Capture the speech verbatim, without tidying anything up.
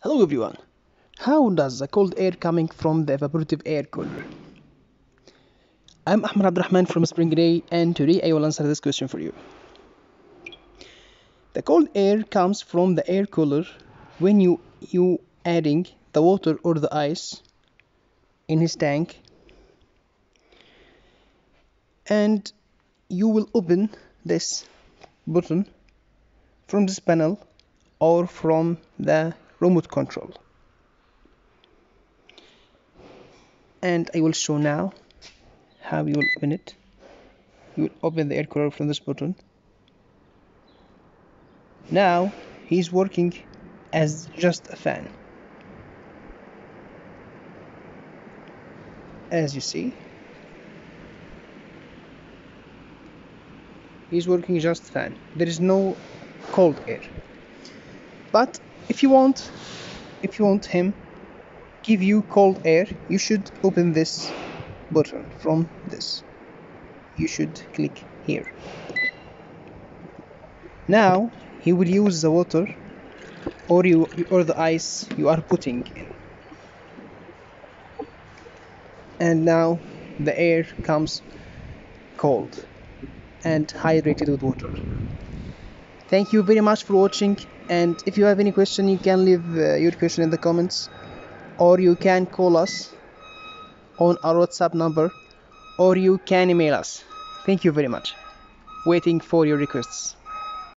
Hello everyone, how does the cold air coming from the evaporative air cooler? I'm Ahmad Abdelrahman from Spring Day, and today I will answer this question for you. The cold air comes from the air cooler when you, you adding the water or the ice in his tank, and you will open this button from this panel or from the remote control, and I will show now how you will open it. You will open the air cooler from this button. Now he is working as just a fan, as you see. He is working just fan. There is no cold air, but if you want, if you want him give you cold air, you should open this button from this. You should click here. Now he will use the water or you or the ice you are putting in, and now the air comes cold and hydrated with water. Thank you very much for watching, and if you have any question you can leave uh, your question in the comments, or you can call us on our WhatsApp number, or you can email us. Thank you very much. Waiting for your requests.